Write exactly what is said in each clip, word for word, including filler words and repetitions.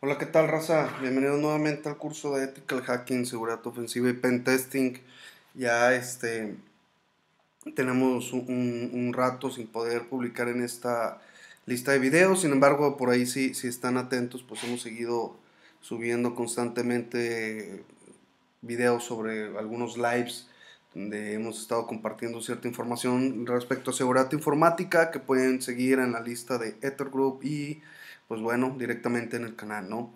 Hola, ¿qué tal, raza? Bienvenidos nuevamente al curso de Ethical Hacking, Seguridad Ofensiva y Pentesting. Ya este, tenemos un, un rato sin poder publicar en esta lista de videos. Sin embargo, por ahí si, si están atentos, pues hemos seguido subiendo constantemente videos sobre algunos lives donde hemos estado compartiendo cierta información respecto a seguridad informática que pueden seguir en la lista de EtherGroup y... pues bueno, directamente en el canal, ¿no?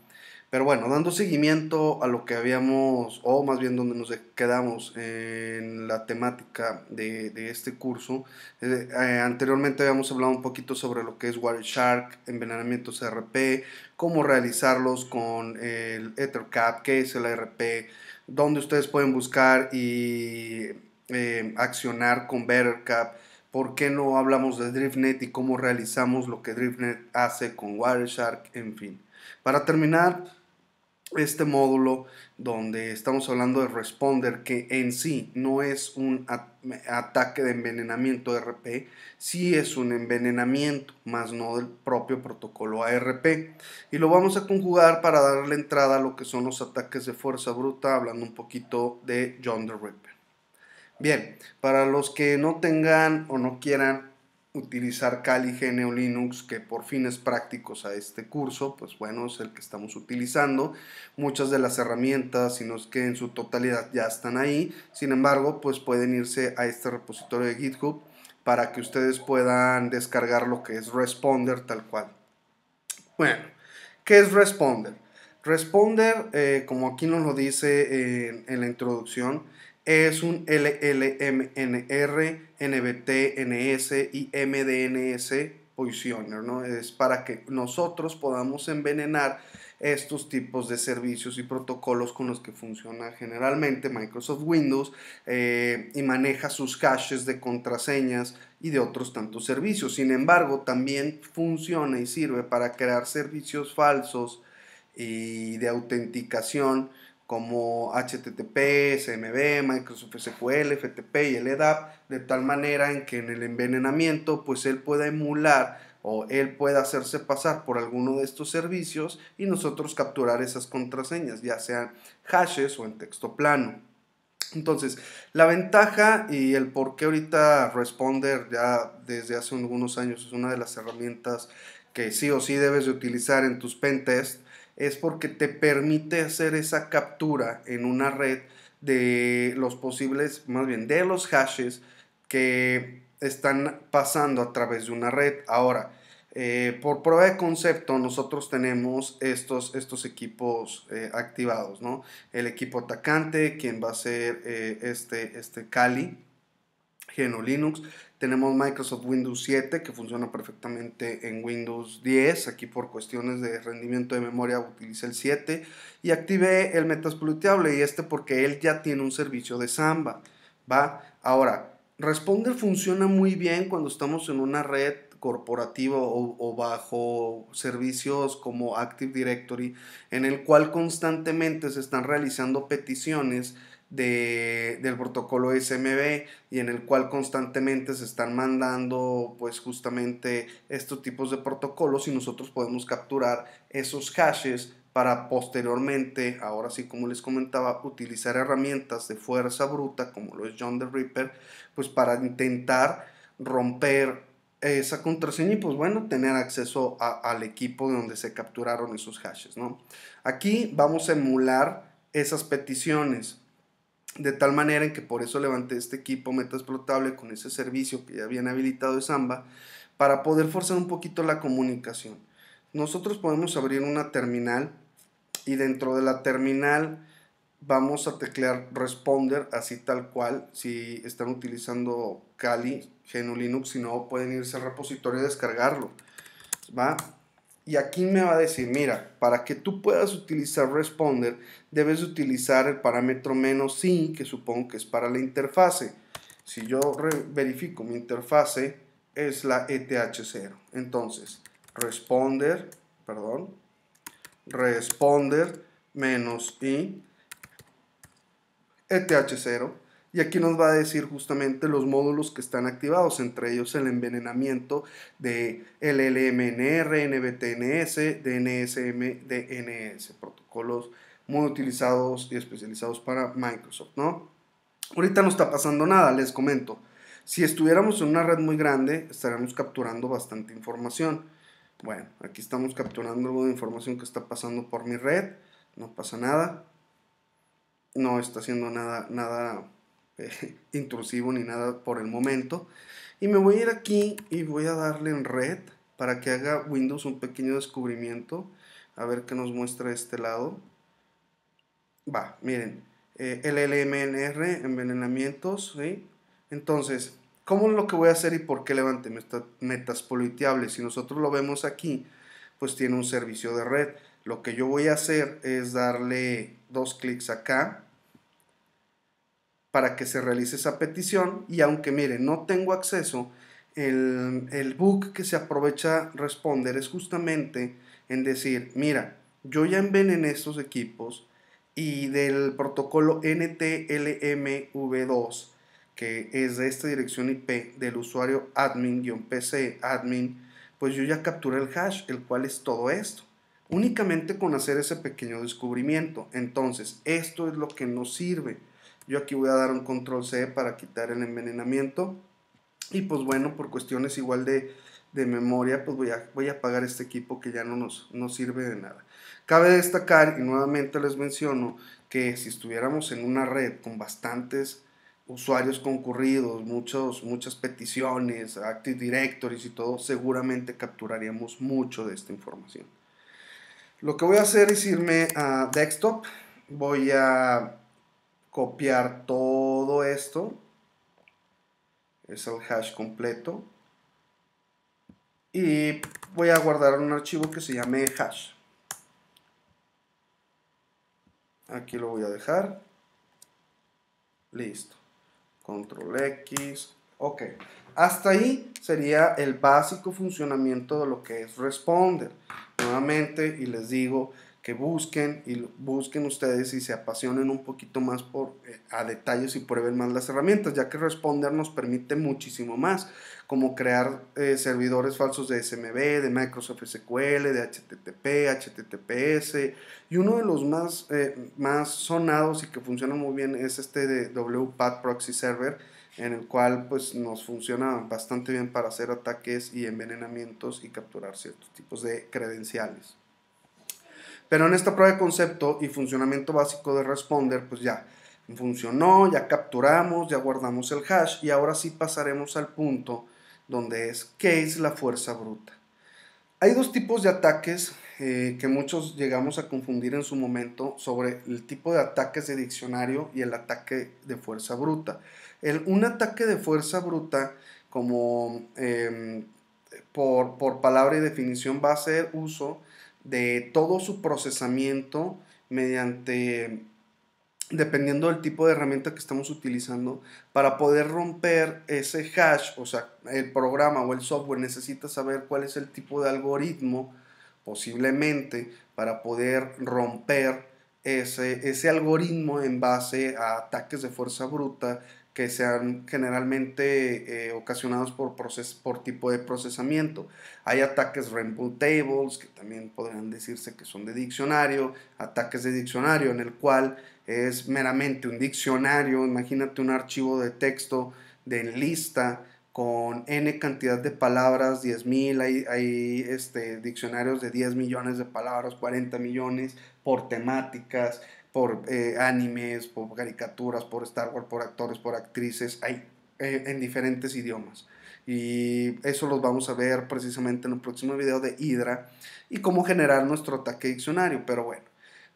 Pero bueno, dando seguimiento a lo que habíamos, o más bien donde nos quedamos en la temática de, de este curso, eh, eh, anteriormente habíamos hablado un poquito sobre lo que es Wireshark, envenenamientos E R P, cómo realizarlos con el Ettercap, qué es el E R P, dónde ustedes pueden buscar y eh, accionar con BetterCAP. ¿Por qué no hablamos de DriftNet y cómo realizamos lo que DriftNet hace con Wireshark? En fin. Para terminar este módulo donde estamos hablando de Responder, que en sí no es un ataque de envenenamiento E R P, sí es un envenenamiento, más no del propio protocolo E R P. Y lo vamos a conjugar para darle entrada a lo que son los ataques de fuerza bruta, hablando un poquito de John the Ripper. Bien, para los que no tengan o no quieran utilizar Kali G N U/Linux, que por fines prácticos a este curso, pues bueno, es el que estamos utilizando. Muchas de las herramientas, si no es que en su totalidad, ya están ahí. Sin embargo, pues pueden irse a este repositorio de GitHub para que ustedes puedan descargar lo que es Responder tal cual. Bueno, ¿qué es Responder? Responder, eh, como aquí nos lo dice eh, en la introducción, es un L L M N R, N B T N S y M D N S Poisoner, ¿no? Es para que nosotros podamos envenenar estos tipos de servicios y protocolos con los que funciona generalmente Microsoft Windows eh, y maneja sus hashes de contraseñas y de otros tantos servicios. Sin embargo, también funciona y sirve para crear servicios falsos y de autenticación como H T T P, S M B, Microsoft S Q L, F T P y el E D A P, de tal manera en que en el envenenamiento pues él pueda emular o él pueda hacerse pasar por alguno de estos servicios y nosotros capturar esas contraseñas, ya sean hashes o en texto plano. Entonces, la ventaja y el por qué ahorita Responder ya desde hace algunos años es una de las herramientas que sí o sí debes de utilizar en tus pentests, es porque te permite hacer esa captura en una red de los posibles, más bien de los hashes que están pasando a través de una red. Ahora, eh, por prueba de concepto, nosotros tenemos estos, estos equipos eh, activados, ¿no? El equipo atacante, quien va a ser eh, este, este Kali G N U/Linux. Tenemos Microsoft Windows siete, que funciona perfectamente en Windows diez. Aquí por cuestiones de rendimiento de memoria utilicé el siete. Y activé el Metasploitable, y este porque él ya tiene un servicio de Samba, ¿va? Ahora, Responder funciona muy bien cuando estamos en una red corporativa o, o bajo servicios como Active Directory, en el cual constantemente se están realizando peticiones De, del protocolo S M B y en el cual constantemente se están mandando pues justamente estos tipos de protocolos, y nosotros podemos capturar esos hashes para posteriormente, ahora sí como les comentaba, utilizar herramientas de fuerza bruta como lo es John the Ripper, pues para intentar romper esa contraseña y pues bueno, tener acceso a, al equipo de donde se capturaron esos hashes, ¿no? Aquí vamos a emular esas peticiones, de tal manera en que por eso levanté este equipo Metasploitable con ese servicio que ya habían habilitado de Samba, para poder forzar un poquito la comunicación. Nosotros podemos abrir una terminal y dentro de la terminal vamos a teclear Responder, así tal cual, si están utilizando Kali G N U/Linux, si no pueden irse al repositorio y descargarlo, ¿va? Y aquí me va a decir, mira, para que tú puedas utilizar Responder, debes utilizar el parámetro menos i, que supongo que es para la interfase. Si yo verifico mi interfase, es la E T H cero. Entonces, Responder, perdón, Responder menos i, E T H cero. Y aquí nos va a decir justamente los módulos que están activados, entre ellos el envenenamiento de L L M N R, N B T N S, D N S M, D N S, protocolos muy utilizados y especializados para Microsoft, ¿no? Ahorita no está pasando nada, les comento. Si estuviéramos en una red muy grande, estaríamos capturando bastante información. Bueno, aquí estamos capturando algo de información que está pasando por mi red. No pasa nada. No está haciendo nada, nada eh, intrusivo ni nada por el momento. Y me voy a ir aquí y voy a darle en red para que haga Windows un pequeño descubrimiento. A ver qué nos muestra este lado. Va, miren. Eh, L L M N R, envenenamientos, ¿sí? Entonces, ¿cómo es lo que voy a hacer y por qué levante Metasploitable? Si nosotros lo vemos aquí, pues tiene un servicio de red. Lo que yo voy a hacer es darle dos clics acá para que se realice esa petición. Y aunque, miren, no tengo acceso, el, el bug que se aprovecha Responder es justamente en decir, mira, yo ya envenené estos equipos y del protocolo N T L M v dos, que es de esta dirección I P del usuario admin-pc admin, pues yo ya capturé el hash, el cual es todo esto, únicamente con hacer ese pequeño descubrimiento. Entonces, esto es lo que nos sirve. Yo aquí voy a dar un control C para quitar el envenenamiento y pues bueno, por cuestiones igual de, de memoria, pues voy a, voy a apagar este equipo que ya no nos, nos sirve de nada. Cabe destacar, y nuevamente les menciono, que si estuviéramos en una red con bastantes usuarios concurridos, muchos, muchas peticiones, Active Directories y todo, seguramente capturaríamos mucho de esta información. Lo que voy a hacer es irme a Desktop, voy a copiar todo esto, es el hash completo, y voy a guardar un archivo que se llame hash. Aquí lo voy a dejar, listo. Control X, ok. Hasta ahí sería el básico funcionamiento de lo que es Responder. Nuevamente, y les digo que busquen y busquen ustedes y se apasionen un poquito más por, eh, a detalles y prueben más las herramientas, ya que Responder nos permite muchísimo más, como crear eh, servidores falsos de S M B, de Microsoft S Q L, de H T T P, H T T P S, y uno de los más, eh, más sonados y que funciona muy bien es este de W P A D Proxy Server, en el cual pues nos funciona bastante bien para hacer ataques y envenenamientos y capturar ciertos tipos de credenciales. Pero en esta prueba de concepto y funcionamiento básico de Responder, pues ya funcionó, ya capturamos, ya guardamos el hash, y ahora sí pasaremos al punto donde es, ¿qué es la fuerza bruta? Hay dos tipos de ataques eh, que muchos llegamos a confundir en su momento sobre el tipo de ataques de diccionario y el ataque de fuerza bruta. El, un ataque de fuerza bruta, como eh, por, por palabra y definición, va a ser uso de todo su procesamiento mediante, dependiendo del tipo de herramienta que estamos utilizando, para poder romper ese hash. O sea, el programa o el software necesita saber cuál es el tipo de algoritmo, posiblemente, para poder romper ese, ese algoritmo en base a ataques de fuerza bruta que sean generalmente eh, ocasionados por, proces, por tipo de procesamiento. Hay ataques Rainbow Tables, que también podrían decirse que son de diccionario, ataques de diccionario, en el cual es meramente un diccionario. Imagínate un archivo de texto de lista con n cantidad de palabras, diez mil, hay, hay este, diccionarios de diez millones de palabras, cuarenta millones, por temáticas, por eh, animes, por caricaturas, por Star Wars, por actores, por actrices, hay, eh, en diferentes idiomas. Y eso los vamos a ver precisamente en el próximo video de Hydra y cómo generar nuestro ataque diccionario. Pero bueno,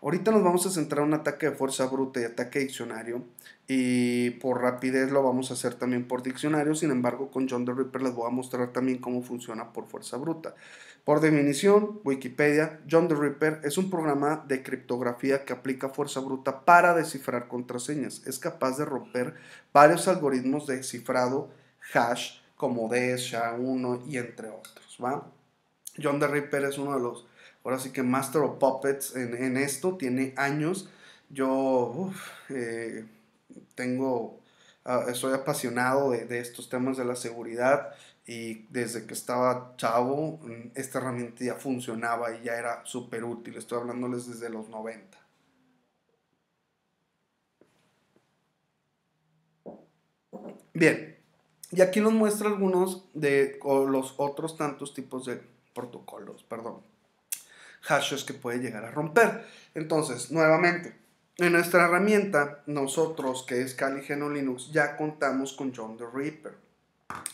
ahorita nos vamos a centrar en un ataque de fuerza bruta y ataque diccionario, y por rapidez lo vamos a hacer también por diccionario. Sin embargo, con John the Ripper les voy a mostrar también cómo funciona por fuerza bruta. Por definición, Wikipedia, John the Ripper es un programa de criptografía que aplica fuerza bruta para descifrar contraseñas. Es capaz de romper varios algoritmos de cifrado hash, como de S H A uno y entre otros, ¿va? John the Ripper es uno de los, ahora sí que Master of Puppets en, en esto, tiene años. Yo uf, eh, tengo uh, soy apasionado de, de estos temas de la seguridad, y desde que estaba chavo esta herramienta ya funcionaba y ya era súper útil. Estoy hablándoles desde los noventa. Bien, y aquí nos muestra algunos de o los otros tantos tipos de protocolos, perdón, hashes que puede llegar a romper. Entonces, nuevamente, en nuestra herramienta, nosotros, que es Kali G N U/Linux, ya contamos con John the Ripper.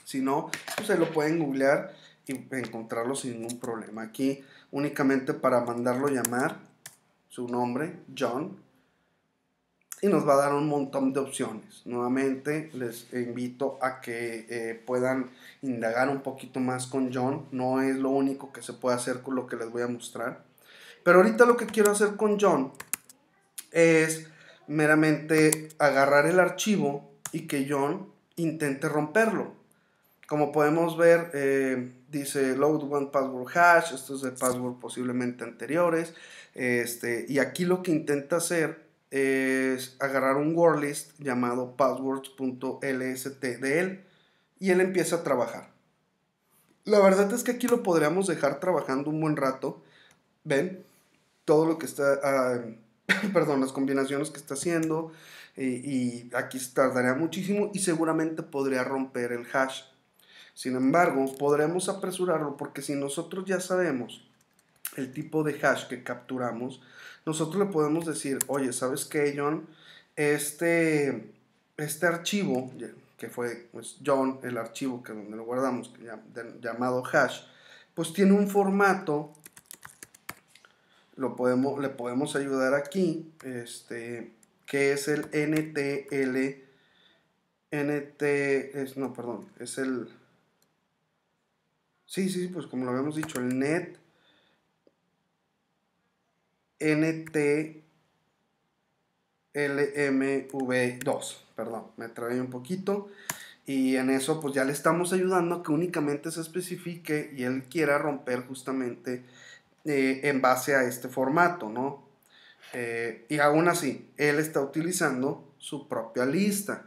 Si no, ustedes lo pueden googlear y encontrarlo sin ningún problema. Aquí, únicamente para mandarlo llamar, su nombre, John, y nos va a dar un montón de opciones. Nuevamente les invito a que eh, puedan indagar un poquito más con John. No es lo único que se puede hacer con lo que les voy a mostrar, pero ahorita lo que quiero hacer con John es meramente agarrar el archivo y que John intente romperlo. Como podemos ver, eh, dice load one password hash. Esto es de password posiblemente anteriores, este, y aquí lo que intenta hacer es agarrar un wordlist llamado passwords.lst de él, y él empieza a trabajar. La verdad es que aquí lo podríamos dejar trabajando un buen rato. Ven todo lo que está, uh, perdón, las combinaciones que está haciendo, y, y aquí tardaría muchísimo y seguramente podría romper el hash. Sin embargo, podremos apresurarlo, porque si nosotros ya sabemos el tipo de hash que capturamos, nosotros le podemos decir: oye, ¿sabes qué, John? Este, este archivo, que fue pues, John, el archivo que donde lo guardamos, que ya, de, llamado hash, pues tiene un formato. Lo podemos, le podemos ayudar aquí, este, que es el N T L, N T, es, no, perdón, es el, sí, sí, pues como lo habíamos dicho, el net, N T L M v dos, perdón, me trabé un poquito, y en eso pues ya le estamos ayudando a que únicamente se especifique y él quiera romper justamente eh, en base a este formato, ¿no? Eh, y aún así, él está utilizando su propia lista,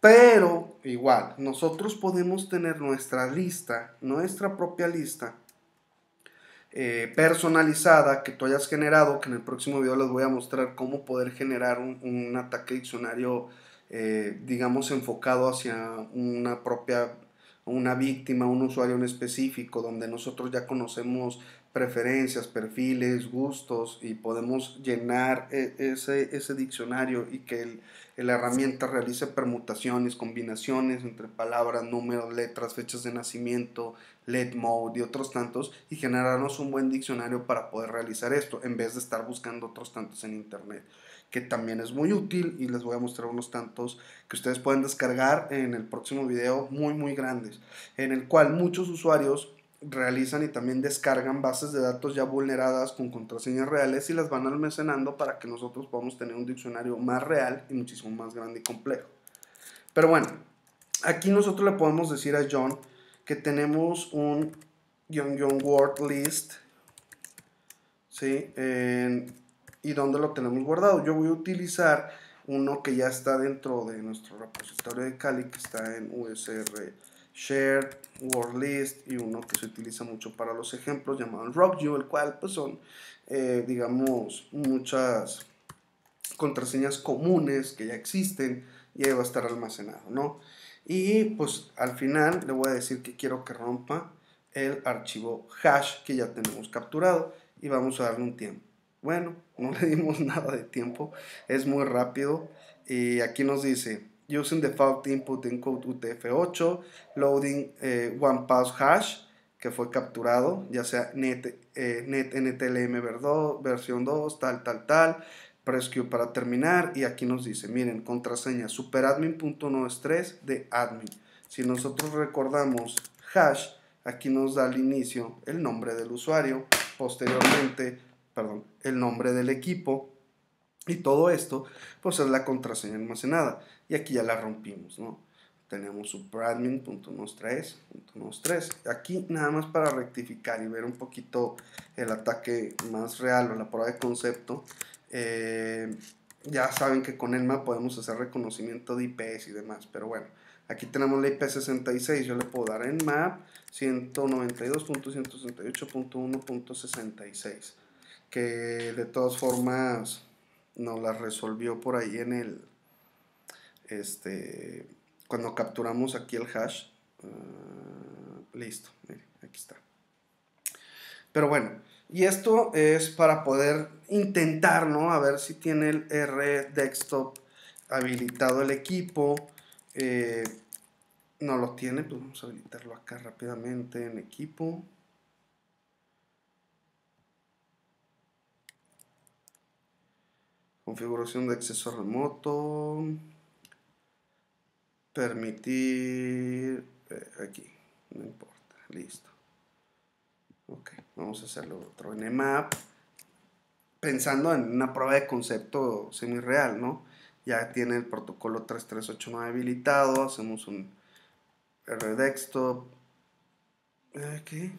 pero igual, nosotros podemos tener nuestra lista, nuestra propia lista, Eh, personalizada, que tú hayas generado, que en el próximo video les voy a mostrar cómo poder generar un, un ataque diccionario, eh, digamos, enfocado hacia una propia, una víctima, un usuario en específico, donde nosotros ya conocemos preferencias, perfiles, gustos, y podemos llenar ese, ese diccionario y que el, la herramienta realice permutaciones, combinaciones entre palabras, números, letras, fechas de nacimiento, L E D mode y otros tantos, y generarnos un buen diccionario para poder realizar esto, en vez de estar buscando otros tantos en internet, que también es muy útil, y les voy a mostrar unos tantos que ustedes pueden descargar en el próximo video, muy muy grandes, en el cual muchos usuarios realizan y también descargan bases de datos ya vulneradas con contraseñas reales y las van almacenando para que nosotros podamos tener un diccionario más real y muchísimo más grande y complejo. Pero bueno, aquí nosotros le podemos decir a John que tenemos un guión guión word list, ¿sí? En, y dónde lo tenemos guardado. Yo voy a utilizar uno que ya está dentro de nuestro repositorio de Kali, que está en usr shared word list, y uno que se utiliza mucho para los ejemplos llamado RockYou, el cual pues son eh, digamos muchas contraseñas comunes que ya existen, y ahí va a estar almacenado, ¿no? Y pues al final le voy a decir que quiero que rompa el archivo hash que ya tenemos capturado, y vamos a darle un tiempo. Bueno, no le dimos nada de tiempo, es muy rápido, y aquí nos dice: using default input encode U T F ocho, loading eh, one pass hash que fue capturado, ya sea net, eh, net N T L M v dos, versión dos, tal, tal, tal, press Q para terminar, y aquí nos dice, miren, contraseña superadmin.uno es tres de admin. Si nosotros recordamos hash, aquí nos da al inicio el nombre del usuario, posteriormente, perdón, el nombre del equipo, y todo esto pues es la contraseña almacenada, y aquí ya la rompimos, ¿no? Tenemos superadmin.uno es tres punto uno es tres. Aquí nada más para rectificar y ver un poquito el ataque más real o la prueba de concepto, eh, Ya saben que con Elma podemos hacer reconocimiento de I Ps y demás, pero bueno, aquí tenemos la I P sesenta y seis, yo le puedo dar Nmap ciento noventa y dos punto ciento sesenta y ocho punto uno punto sesenta y seis, que de todas formas nos la resolvió por ahí en el, este, cuando capturamos aquí el hash, uh, listo, mire, aquí está. Pero bueno, y esto es para poder intentar, ¿no? A ver si tiene el R Desktop habilitado el equipo. Eh, no lo tiene, pues vamos a habilitarlo acá rápidamente en equipo. Configuración de acceso remoto. Permitir... Eh, aquí, no importa, listo. Ok, vamos a hacerlo otro en Nmap, pensando en una prueba de concepto semi-real, ¿no? Ya tiene el protocolo tres tres ocho nueve habilitado, hacemos un R Desktop. Okay.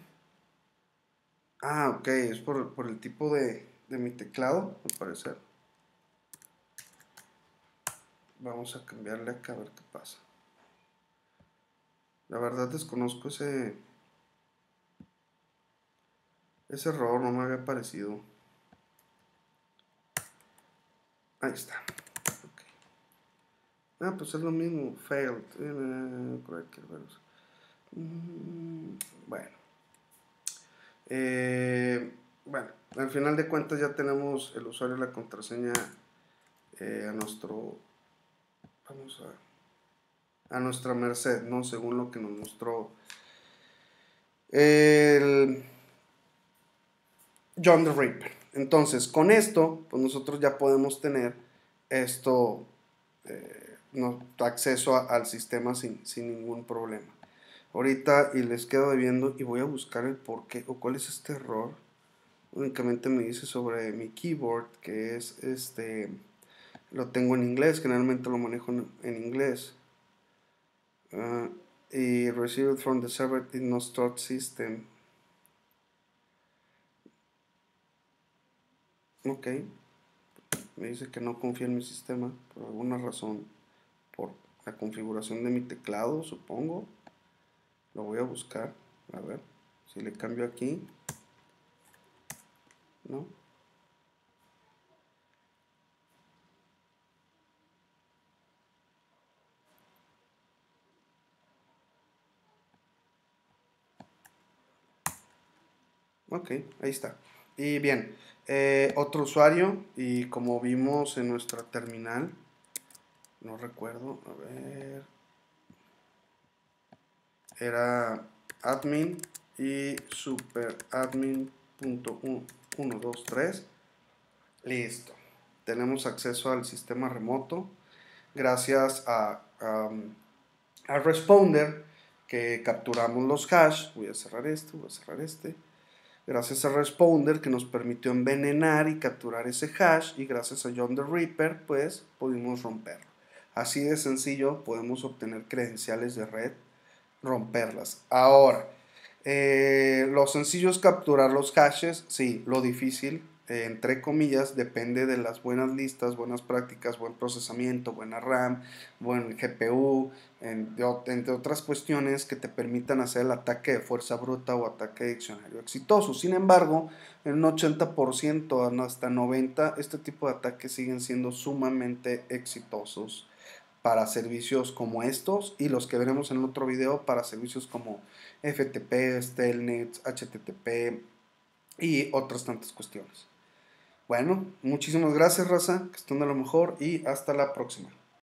Ah, ok, es por, por el tipo de, de mi teclado, al parecer. Vamos a cambiarle acá a ver qué pasa. La verdad desconozco ese... Ese error no me había aparecido. Ahí está. Okay. Ah, pues es lo mismo. Failed. Bueno. Eh, bueno, al final de cuentas ya tenemos el usuario y la contraseña eh, a nuestro... Vamos a... A nuestra merced, ¿no? Según lo que nos mostró el... John the Ripper. Entonces, con esto, pues nosotros ya podemos tener esto, eh, no, acceso a, al sistema sin, sin ningún problema. Ahorita, y les quedo debiendo, y voy a buscar el por qué, o cuál es este error. Únicamente me dice sobre mi keyboard, que es este, lo tengo en inglés, generalmente lo manejo en, en inglés. Uh, y received from the server in no stored system. Ok, me dice que no confía en mi sistema por alguna razón, por la configuración de mi teclado, supongo. Lo voy a buscar, a ver, si le cambio aquí, ¿no? Ok, ahí está. Y bien, eh, otro usuario, y como vimos en nuestra terminal, no recuerdo, a ver, era admin y superadmin punto uno dos tres, listo, tenemos acceso al sistema remoto, gracias a, a, a Responder, que capturamos los hash. Voy a cerrar esto, voy a cerrar este. Gracias a Responder que nos permitió envenenar y capturar ese hash, y gracias a John the Ripper pues pudimos romperlo. Así de sencillo podemos obtener credenciales de red, romperlas. Ahora, eh, lo sencillo es capturar los hashes, sí, lo difícil, eh, entre comillas, depende de las buenas listas, buenas prácticas, buen procesamiento, buena RAM, buen G P U, en, de, entre otras cuestiones que te permitan hacer el ataque de fuerza bruta o ataque de diccionario exitoso. Sin embargo, en un ochenta por ciento hasta noventa por ciento este tipo de ataques siguen siendo sumamente exitosos para servicios como estos y los que veremos en el otro video para servicios como F T P, Telnet, H T T P y otras tantas cuestiones. Bueno, muchísimas gracias, raza, que estén de lo mejor y hasta la próxima.